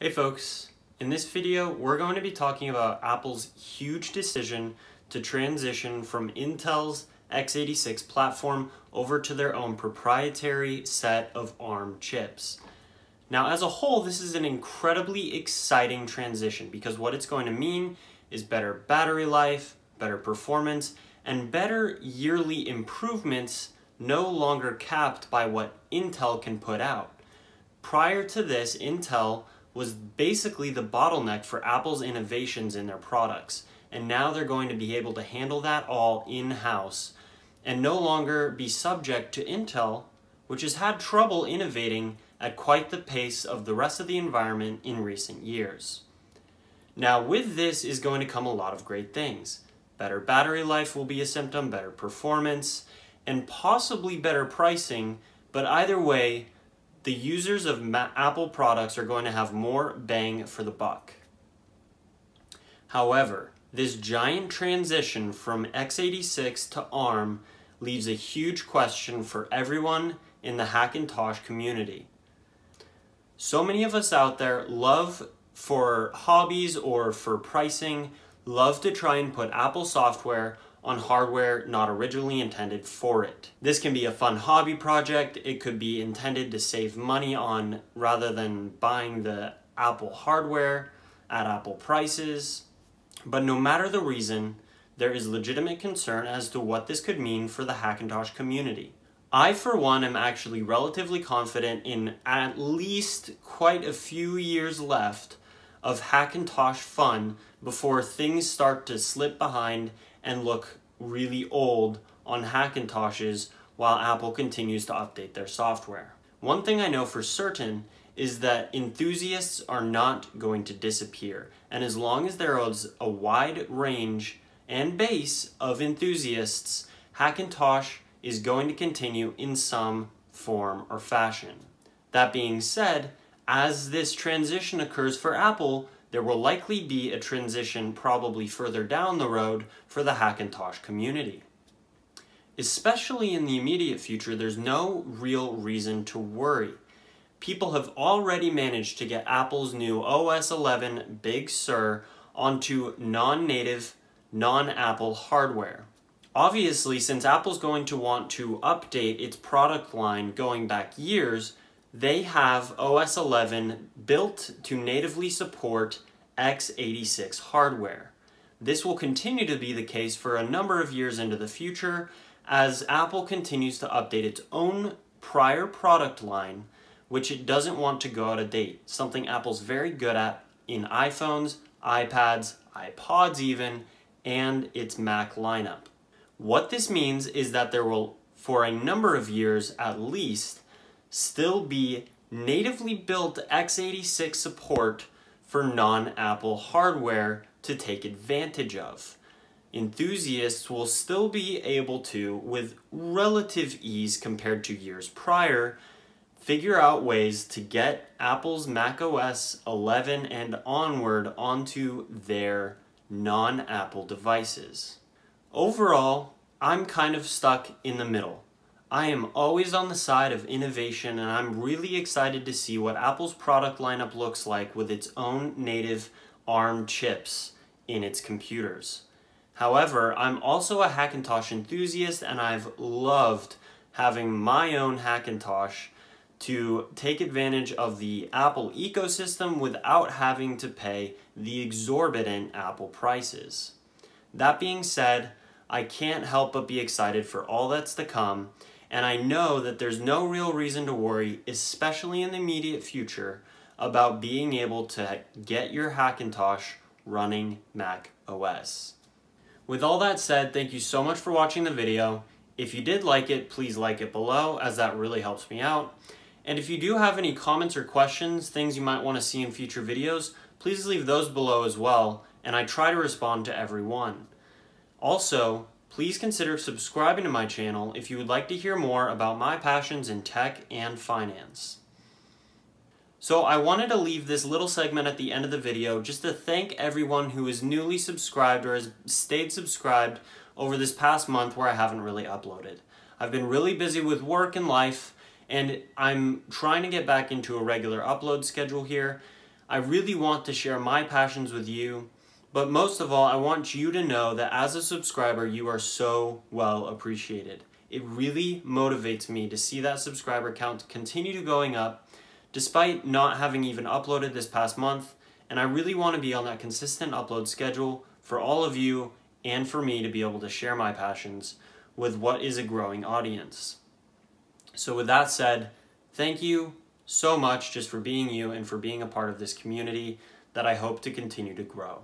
Hey folks, in this video we're going to be talking about Apple's huge decision to transition from Intel's x86 platform over to their own proprietary set of ARM chips. Now as a whole, this is an incredibly exciting transition because what it's going to mean is better battery life, better performance, and better yearly improvements, no longer capped by what Intel can put out. Prior to this, Intel was basically the bottleneck for Apple's innovations in their products. And now they're going to be able to handle that all in-house and no longer be subject to Intel, which has had trouble innovating at quite the pace of the rest of the environment in recent years. Now with this is going to come a lot of great things. Better battery life will be a symptom, better performance, and possibly better pricing, but either way, the users of Apple products are going to have more bang for the buck. However, this giant transition from x86 to ARM leaves a huge question for everyone in the Hackintosh community. So many of us out there love, for hobbies or for pricing, love to try and put Apple software on hardware not originally intended for it. This can be a fun hobby project. It could be intended to save money on rather than buying the Apple hardware at Apple prices. But no matter the reason, there is legitimate concern as to what this could mean for the Hackintosh community. I, for one, am actually relatively confident in at least quite a few years left of Hackintosh fun before things start to slip behind and look really old on Hackintoshes while Apple continues to update their software. One thing I know for certain is that enthusiasts are not going to disappear, and as long as there is a wide range and base of enthusiasts, Hackintosh is going to continue in some form or fashion. That being said, as this transition occurs for Apple, there will likely be a transition probably further down the road for the Hackintosh community. Especially in the immediate future, there's no real reason to worry. People have already managed to get Apple's new OS 11 Big Sur onto non-native, non-Apple hardware. Obviously, since Apple's going to want to update its product line going back years, they have OS 11 built to natively support x86 hardware. This will continue to be the case for a number of years into the future as Apple continues to update its own prior product line, which it doesn't want to go out of date, something Apple's very good at in iPhones, iPads, iPods even, and its Mac lineup. What this means is that there will, for a number of years at least, still be natively built x86 support for non-Apple hardware to take advantage of. Enthusiasts will still be able to, with relative ease compared to years prior, figure out ways to get Apple's macOS 11 and onward onto their non-Apple devices. Overall, I'm kind of stuck in the middle. I am always on the side of innovation, and I'm really excited to see what Apple's product lineup looks like with its own native ARM chips in its computers. However, I'm also a Hackintosh enthusiast, and I've loved having my own Hackintosh to take advantage of the Apple ecosystem without having to pay the exorbitant Apple prices. That being said, I can't help but be excited for all that's to come, and I know that there's no real reason to worry, especially in the immediate future, about being able to get your Hackintosh running Mac OS. With all that said, thank you so much for watching the video. If you did like it, please like it below, as that really helps me out. And if you do have any comments or questions, things you might want to see in future videos, please leave those below as well, and I try to respond to everyone. Also, please consider subscribing to my channel if you would like to hear more about my passions in tech and finance. So I wanted to leave this little segment at the end of the video just to thank everyone who is newly subscribed or has stayed subscribed over this past month where I haven't really uploaded. I've been really busy with work and life, and I'm trying to get back into a regular upload schedule here. I really want to share my passions with you, but most of all, I want you to know that as a subscriber, you are so well appreciated. It really motivates me to see that subscriber count continue to going up despite not having even uploaded this past month, and I really want to be on that consistent upload schedule for all of you and for me to be able to share my passions with what is a growing audience. So with that said, thank you so much just for being you and for being a part of this community that I hope to continue to grow.